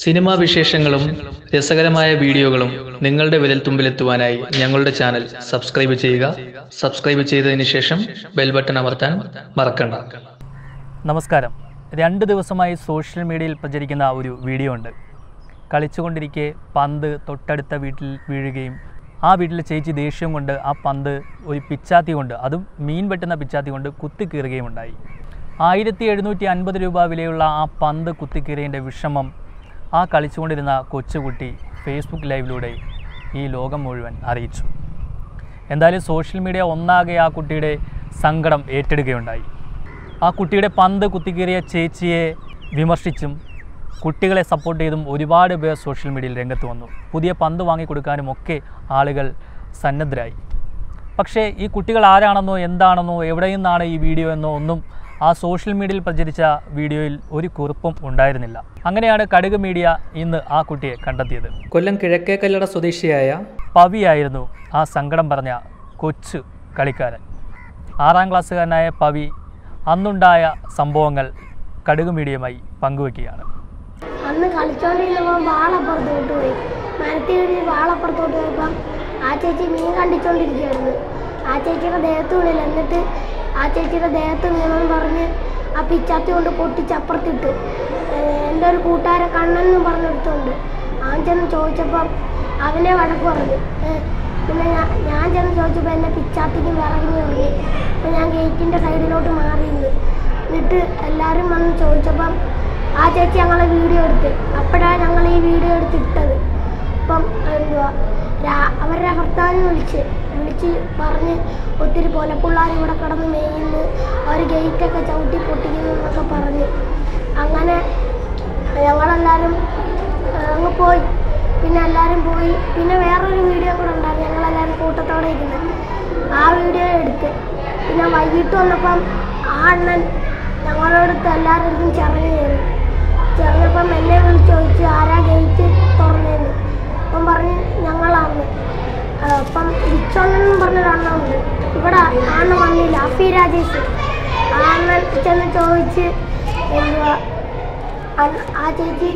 Cinema വിശേഷങ്ങളും രസകരമായ വീഡിയോകളും നിങ്ങളുടെ വിരൽത്തുമ്പിലെത്തുവാനായി ഞങ്ങളുടെ ചാനൽ സബ്സ്ക്രൈബ് ചെയ്യുക. സബ്സ്ക്രൈബ് ചെയ്തതിന് ശേഷം ബെൽ ബട്ടൺ അമർത്താൻ മറക്കണ്ട. നമസ്കാരം. 2 ദിവസമായി സോഷ്യൽ മീഡിയയിൽ പ്രചരിക്കുന്ന ഒരു വീഡിയോ ഉണ്ട്. കളിച്ചുകൊണ്ടിരിക്കെ പന്ത് തൊട്ടടുത്ത വീട്ടിൽ വീഴുകയും ആ വീട്ടിലെ ചേച്ചി ദേഷ്യം കൊണ്ട് ആ പന്ത് ഒരു പിച്ചാത്തി കൊണ്ട്, അതും മീൻ വെട്ടുന്ന പിച്ചാത്തി കൊണ്ട് കുത്തിക്കീറുകയും ഉണ്ടായി. 1750 രൂപ വിലയുള്ള ആ പന്ത് കുത്തിക്കീറിയതിൻ്റെ വിഷമം ആ കളിച്ചുകൊണ്ടിരുന്ന കൊച്ചുകുട്ടി ഫേസ്ബുക്ക് ലൈവിലൂടെ ഈ ലോകം മുഴുവൻ അറിയിച്ചു. എന്തായാലും സോഷ്യൽ മീഡിയ ഒന്നാകെ ആ കുട്ടിയുടെ സങ്കടം ഏറ്റെടുക്കുകയുണ്ടായി. ആ കുട്ടിയുടെ പന്ത് കുത്തിക്കീറിയ ചേച്ചിയെ വിമർശിച്ചും കുട്ടികളെ സപ്പോർട്ട് ചെയ്തും ഒരുപാട് പേർ സോഷ്യൽ മീഡിയയിൽ രംഗത്ത് വന്നു. പുതിയ പന്ത് വാങ്ങിക്കൊടുക്കാനും ഒക്കെ ആളുകൾ സന്നദ്ധരായി. പക്ഷേ ഈ കുട്ടികൾ ആരാണെന്നോ എന്താണെന്നോ എവിടെ നിന്നാണ് ഈ വീഡിയോ എന്നോ ഒന്നും ആ സോഷ്യൽ മീഡിയയിൽ പ്രചരിച്ച വീഡിയോയിൽ ഒരു കുറിപ്പും ഉണ്ടായിരുന്നില്ല. അങ്ങനെയാണ് കടുക് മീഡിയ ഇന്ന് ആ കുട്ടിയെ കണ്ടെത്തിയത്. കൊല്ലം കിഴക്കേക്കല്ലട സ്വദേശിയായ പവിയായിരുന്നു ആ സങ്കടം പറഞ്ഞ കൊച്ചു കളിക്കാരൻ. 6-ാം ക്ലാസ്സുകാരനായ പവി അന്നുണ്ടായ സംഭവങ്ങൾ കടുക് മീഡിയയുമായി പങ്കുവെക്കുകയാണ്. അന്ന് കളിച്ചോണ്ടിരുന്നപ്പോൾ വാളപ്പുറത്ത് വിട്ടുപോയി. മരത്തിൽ ഒരു വാളപ്പുറത്തോട്ട് പോയപ്പം ആ ചേച്ചി മീൻ കണ്ടിച്ചോണ്ടിരിക്കുകയായിരുന്നു. ആ ചേച്ചിയുടെ ദേഹത്ത് വീണില്ല. എന്നിട്ട് ആ ചേച്ചിയുടെ ദേഹത്ത് വീണെന്ന് പറഞ്ഞ് ആ പിച്ചാത്തി കൊണ്ട് പൊട്ടിച്ചപ്പുറത്തിട്ടു. എൻ്റെ ഒരു കൂട്ടുകാരൻ കണ്ണെന്നും പറഞ്ഞെടുത്തുകൊണ്ട് അവൻ ചെന്ന് ചോദിച്ചപ്പം അവനെ വഴക്ക് പറഞ്ഞു. പിന്നെ ഞാൻ ചെന്ന് ചോദിച്ചപ്പോൾ എന്നെ പിച്ചാത്തിക്ക് വിറങ്ങി തുടങ്ങി. അപ്പം ഞാൻ ഗേറ്റിൻ്റെ സൈഡിലോട്ട് മാറിയിരുന്നു. എന്നിട്ട് എല്ലാവരും വന്ന് ചോദിച്ചപ്പം ആ ചേച്ചി ഞങ്ങളെ വീഡിയോ എടുത്ത്. അപ്പോഴാണ് ഞങ്ങൾ ഈ വീഡിയോ എടുത്തിട്ടത്. അപ്പം എന്തുവാ അവരുടെ ഭർത്താവിനെ വിളിച്ച് പറഞ്ഞ് ഒത്തിരി പോലെ പിള്ളേർ ഇവിടെ കിടന്ന് മേയുന്നു, അവർ ഗേറ്റൊക്കെ ചവിട്ടി പൊട്ടിക്കുന്നു എന്നൊക്കെ പറഞ്ഞ് അങ്ങനെ ഞങ്ങളെല്ലാവരും അങ്ങ് പോയി. പിന്നെ എല്ലാവരും പോയി. പിന്നെ വേറൊരു വീഡിയോ കൂടെ ഉണ്ടായിരുന്നു, ഞങ്ങളെല്ലാവരും കൂട്ടത്തോടെ ഇരിക്കുന്നത്. ആ വീഡിയോ എടുത്ത് പിന്നെ വൈകിട്ട് വന്നപ്പം ആ അണ്ണൻ ഞങ്ങളോടത്ത് എല്ലാവരും ചെറിയ കയറി. ചെറിയപ്പം എന്നെ വിളിച്ച് ചോദിച്ചു ആരാ ഗേറ്റ് തുറന്നതെന്ന്. അപ്പം പറഞ്ഞ് ഞങ്ങളാണ്. അപ്പം വിച്ചോണെന്നും പറഞ്ഞൊരണ്ണമുണ്ട് ഇവിടെ. ആണ വന്നില്ല അഫി രാജേഷ്. ആണ ചെന്ന് ചോദിച്ച് എന്തുവാ ആ ചേച്ചി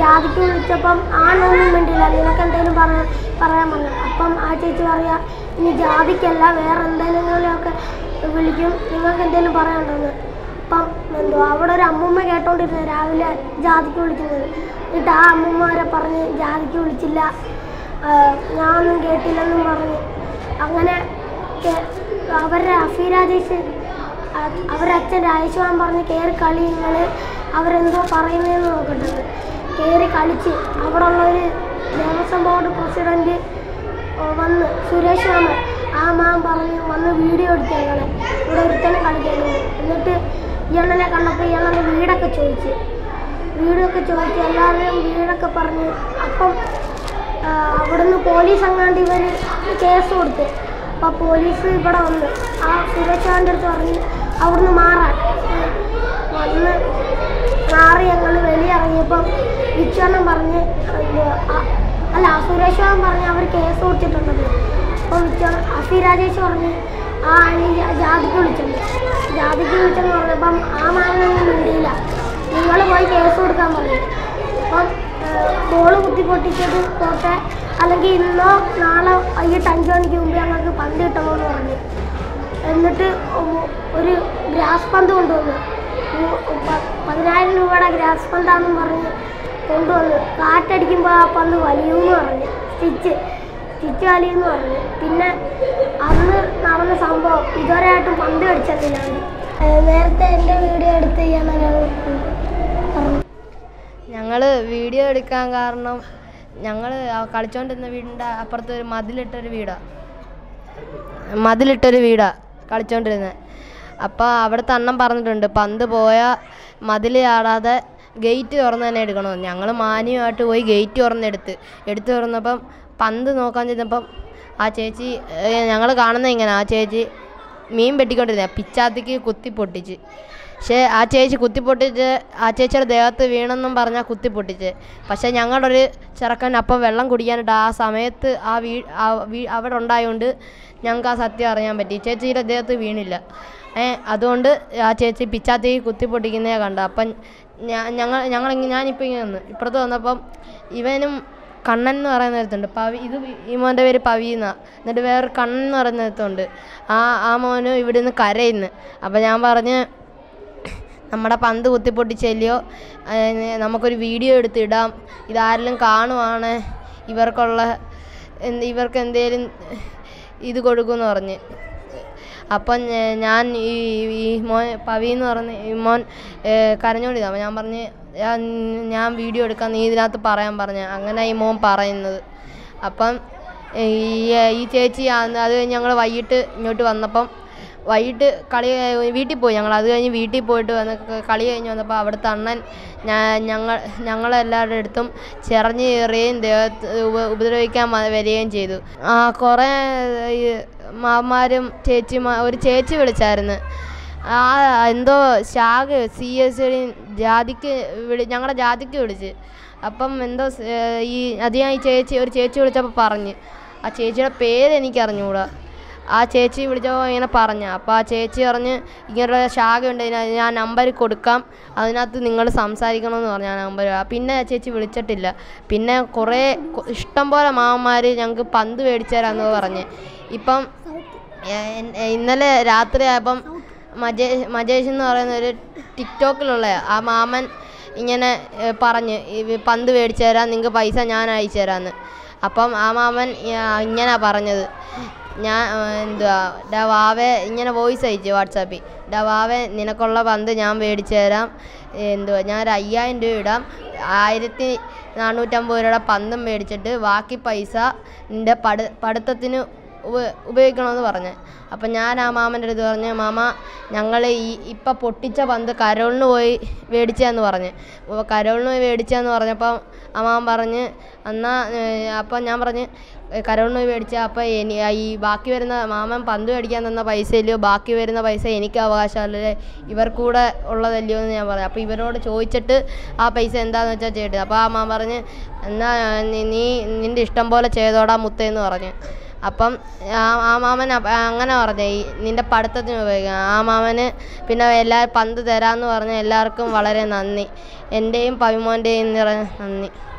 ജാതിക്ക് വിളിച്ചപ്പം ആണൊന്നും വേണ്ടില്ല, നിനക്ക് എന്തെങ്കിലും പറയാൻ പറഞ്ഞു. അപ്പം ആ ചേച്ചി പറയാ ഇനി ജാതിക്കല്ല വേറെ എന്തെങ്കിലുമൊക്കെ വിളിക്കും, നിങ്ങൾക്ക് എന്തെങ്കിലും പറയാനുണ്ടെന്ന്. അപ്പം എന്തോ അവിടെ ഒരു അമ്മൂമ്മ കേട്ടോണ്ടിരുന്നത് രാവിലെ ജാതിക്ക് വിളിക്കുന്നത്. എന്നിട്ട് ആ അമ്മൂമ്മവരെ പറഞ്ഞ് ജാതിക്ക് വിളിച്ചില്ല, ഞാനൊന്നും കേട്ടില്ലെന്നും പറഞ്ഞ് അങ്ങനെ അവരുടെ അഫി രാജേഷ് അവരുടെ അച്ഛൻ രാജേഷ്വാൻ പറഞ്ഞ് കയറി കളി, നിങ്ങൾ അവരെന്തോ പറയുന്നതെന്ന് നോക്കട്ടത്. കയറി കളിച്ച് അവിടെ ഉള്ളൊരു ദേവസ്വം ബോർഡ് പ്രസിഡൻറ്റ് വന്ന് സുരേഷ് മാമൻ, ആ മാം പറഞ്ഞ് വന്ന് വീഡിയോ എടുത്ത് ഞങ്ങളെ ഇവിടെ ഒരുത്തന്നെ കളിക്കുന്നു. എന്നിട്ട് ഈ അണ്ണനെ കണ്ടപ്പോൾ ഈ അണ്ണൻ്റെ വീടൊക്കെ ചോദിച്ച് എല്ലാവരും വീടൊക്കെ പറഞ്ഞ്. അപ്പം അവിടുന്ന് പോലീസ് അങ്ങാണ്ട് ഇവർ കേസ് കൊടുത്ത്. അപ്പം പോലീസ് ഇവിടെ വന്ന് ആ സുരേഷ് മാമൻ്റെ അടുത്ത് പറഞ്ഞ് അവിടുന്ന് മാറി ഞങ്ങൾ വെളിയിറങ്ങിയപ്പം വിച്ചോണം പറഞ്ഞ് അല്ല സുരേഷ് ബാബു പറഞ്ഞ് അവർ കേസ് കൊടുത്തിട്ടുണ്ടെന്ന്. അപ്പോൾ അഫി രാജേഷ് പറഞ്ഞ് ആ ജാതിക്ക് വിളിച്ചെന്ന് പറഞ്ഞപ്പം ആ മാനൊന്നും വേണ്ടിയില്ല, നിങ്ങൾ പോയി കേസ് കൊടുക്കാൻ പറഞ്ഞു. അപ്പം ബോള് കുത്തിപ്പൊട്ടിച്ചത് പോട്ടെ, അല്ലെങ്കിൽ ഇന്നോ നാളെ വൈകിട്ട് 5 മണിക്ക് മുമ്പ് ഞങ്ങൾക്ക് പന്ത് കിട്ടണമെന്ന് പറഞ്ഞു. എന്നിട്ട് ഒരു ഗ്രാസ് പന്ത് കൊണ്ടുവന്നു. 10,000 രൂപയുടെ ഗ്രാസ് പന്താണെന്നും പറഞ്ഞ് കൊണ്ടുവന്നു. കാറ്റടിക്കുമ്പോൾ ആ പന്ത് വലിയുമെന്ന് പറഞ്ഞു, സ്റ്റിച്ച് വലിയുമെന്ന് പറഞ്ഞു. പിന്നെ അന്ന് നടന്ന സംഭവം ഇതുവരെയായിട്ടും പന്ത് അടിച്ചതിലാണ്. നേരത്തെ എൻ്റെ വീഡിയോ എടുത്ത് ചെയ്യാൻ പറഞ്ഞു. ഞങ്ങൾ വീഡിയോ എടുക്കാൻ കാരണം ഞങ്ങൾ കളിച്ചോണ്ടിരുന്ന വീടിൻ്റെ അപ്പുറത്ത് ഒരു മതിലിട്ടൊരു വീടാണ് കളിച്ചോണ്ടിരുന്നത്. അപ്പോൾ അവിടുത്തെ അണ്ണൻ പറഞ്ഞിട്ടുണ്ട് പന്ത് പോയാൽ മതിൽ ചാടാതെ ഗേറ്റ് തുറന്ന് തന്നെ എടുക്കണമെന്ന്. ഞങ്ങൾ മാന്യമായിട്ട് പോയി ഗേറ്റ് തുറന്നപ്പം പന്ത് നോക്കാൻ ചെന്നപ്പം ആ ചേച്ചി, ഞങ്ങൾ കാണുന്നത് ഇങ്ങനെ ആ ചേച്ചി മീൻ വെട്ടിക്കൊണ്ടിരുന്ന പിച്ചാത്തിക്ക് കുത്തിപ്പൊട്ടിച്ച്. പക്ഷേ ആ ചേച്ചി കുത്തിപ്പൊട്ടിച്ച് ആ ചേച്ചിയുടെ ദേഹത്ത് വീണെന്നും പറഞ്ഞാൽ കുത്തിപ്പൊട്ടിച്ച്. പക്ഷേ ഞങ്ങളുടെ ഒരു ചെറുക്കൻ അപ്പം വെള്ളം കുടിക്കാനിട്ട് ആ സമയത്ത് അവിടെ ഉണ്ടായതുകൊണ്ട് ഞങ്ങൾക്ക് ആ സത്യം അറിയാൻ പറ്റി. ചേച്ചിയുടെ ദേഹത്ത് വീണില്ല. അതുകൊണ്ട് ആ ചേച്ചി പിച്ചാത്തി കുത്തി പൊട്ടിക്കുന്നേ കണ്ട. അപ്പം ഞാനിപ്പോൾ ഇപ്പുറത്ത് വന്നപ്പം ഇവനും കണ്ണൻ എന്ന് പറയുന്ന നേരത്തുണ്ട്. പവി, ഇത് ഈ മോൻ്റെ പേര് പവിയെന്ന. എന്നിട്ട് വേറൊരു കണ്ണൻ എന്ന് പറയുന്ന നേരത്തുണ്ട്. ആ മോന് ഇവിടെ നിന്ന് കരയുന്നു. അപ്പം ഞാൻ പറഞ്ഞ് നമ്മുടെ പന്ത് കുത്തിപ്പൊട്ടിച്ചെല്ലിയോ നമുക്കൊരു വീഡിയോ എടുത്തിടാം, ഇതാരെല്ലാം കാണുവാണ് ഇവർക്ക് എന്തേലും ഇത് കൊടുക്കുമെന്ന് പറഞ്ഞ്. അപ്പം ഞാൻ ഈ മോൻ പവിയെന്ന് പറഞ്ഞ് ഈ മോൻ കരഞ്ഞോണ്ടിരുന്നു. അപ്പം ഞാൻ പറഞ്ഞ് ഞാൻ വീഡിയോ എടുക്കാൻ നീ ഇതിനകത്ത് പറയാൻ പറഞ്ഞു. അങ്ങനെ ഈ മോൻ പറയുന്നത്. അപ്പം ഈ ചേച്ചി അത് കഴിഞ്ഞ് ഞങ്ങൾ വൈകിട്ട് ഇങ്ങോട്ട് വന്നപ്പം വൈകിട്ട് കളി വീട്ടിൽ പോയി. ഞങ്ങൾ അത് കഴിഞ്ഞ് വീട്ടിൽ പോയിട്ട് വന്ന് കളി കഴിഞ്ഞ് വന്നപ്പോൾ അവിടുത്തെ അണ്ണൻ ഞങ്ങളെല്ലാവരുടെ അടുത്തും ചെറിഞ്ഞ് കയറുകയും ഉപദ്രവിക്കാൻ വരികയും ചെയ്തു. കുറേ മാമാരും ഒരു ചേച്ചി വിളിച്ചായിരുന്നു. എന്തോ ശാഖ CSD ജാതിക്ക് ഞങ്ങളുടെ ജാതിക്ക് വിളിച്ച്. അപ്പം എന്തോ ഈ ചേച്ചി വിളിച്ചപ്പോൾ പറഞ്ഞ്, ആ ചേച്ചിയുടെ പേര് എനിക്കറിഞ്ഞുകൂടാ. ആ ചേച്ചി വിളിച്ചപ്പോൾ ഇങ്ങനെ പറഞ്ഞു. അപ്പോൾ ആ ചേച്ചി പറഞ്ഞ് ഇങ്ങനൊരു ശാഖയുണ്ട്, ഞാൻ നമ്പർ കൊടുക്കാം, അതിനകത്ത് നിങ്ങൾ സംസാരിക്കണമെന്ന് പറഞ്ഞു. ആ നമ്പർ പിന്നെ ആ ചേച്ചി വിളിച്ചിട്ടില്ല. പിന്നെ കുറേ ഇഷ്ടംപോലെ മാമന്മാർ ഞങ്ങൾക്ക് പന്ത് മേടിച്ചു തരാമെന്ന് പറഞ്ഞ്. ഇപ്പം ഇന്നലെ രാത്രിയായപ്പം മജേഷ് എന്ന് പറയുന്ന ഒരു ടിക്ടോക്കിലുള്ള ആ മാമൻ ഇങ്ങനെ പറഞ്ഞ്, പന്ത് മേടിച്ചു തരാം, നിങ്ങൾക്ക് പൈസ ഞാൻ അയച്ചു തരാമെന്ന്. അപ്പം ആ മാമൻ ഇങ്ങനെയാണ് പറഞ്ഞത്, ഞാൻ എന്തുവാ ഡാ വാവേ, ഇങ്ങനെ വോയിസ് അയച്ചു വാട്സാപ്പിൽ, ഡാ വാവേ നിനക്കുള്ള പന്ത് ഞാൻ മേടിച്ചു തരാം, എന്തുവാ ഞാനൊരു 1000 രൂപ ഇടാം, 1450 രൂപയുടെ പന്തും മേടിച്ചിട്ട് ബാക്കി പൈസ നിൻ്റെ പഠിത്തത്തിന് ഉപയോഗിക്കണമെന്ന് പറഞ്ഞു. അപ്പം ഞാൻ ആ മാമൻ്റെ അടുത്ത് പറഞ്ഞു, മാമ ഞങ്ങൾ ഇപ്പം പൊട്ടിച്ച പന്ത് കരോളിന് പോയി മേടിച്ചതെന്ന് പറഞ്ഞ്. അപ്പോൾ കരോളിന് പോയി മേടിച്ചതെന്ന് പറഞ്ഞപ്പം ആ മാമൻ പറഞ്ഞ് എന്നാൽ, അപ്പം ഞാൻ പറഞ്ഞ് കരോളിന് പോയി മേടിച്ച, അപ്പം ഈ ബാക്കി വരുന്ന മാമൻ പന്ത് മേടിക്കാൻ തന്ന പൈസയില്ലയോ, ബാക്കി വരുന്ന പൈസ എനിക്ക് അവകാശമല്ലേ, ഇവർക്കൂടെ ഉള്ളതല്ലയോ എന്ന് ഞാൻ പറഞ്ഞു. അപ്പോൾ ഇവരോട് ചോദിച്ചിട്ട് ആ പൈസ എന്താണെന്ന് വെച്ചാൽ ചേട്ടൻ. അപ്പോൾ ആ മാമൻ പറഞ്ഞ് എന്നാൽ നീ നിൻ്റെ ഇഷ്ടം പോലെ ചെയ്തോടാ മുത്തേന്ന് പറഞ്ഞു. അപ്പം ആ മാമൻ അങ്ങനെ പറഞ്ഞ ഈ നിൻ്റെ പഠിത്തത്തിന് ഉപയോഗിക്കാം. ആ മാമന് പിന്നെ എല്ലാവരും പന്ത് തരാമെന്ന് പറഞ്ഞ എല്ലാവർക്കും വളരെ നന്ദി. എൻ്റെയും പവിമോൻ്റെയും നന്ദി.